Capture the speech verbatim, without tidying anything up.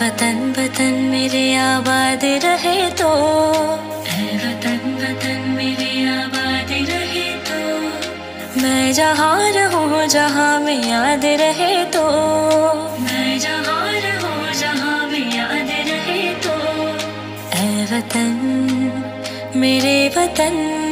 वतन वतन मेरे आबाद रहे तो, ऐ वतन वतन मेरे आबाद रहे तो, मैं जहाँ रहूँ जहाँ में याद रहे तो, मैं जहाँ रहूँ जहाँ में याद रहे तो, ऐ वतन मेरे वतन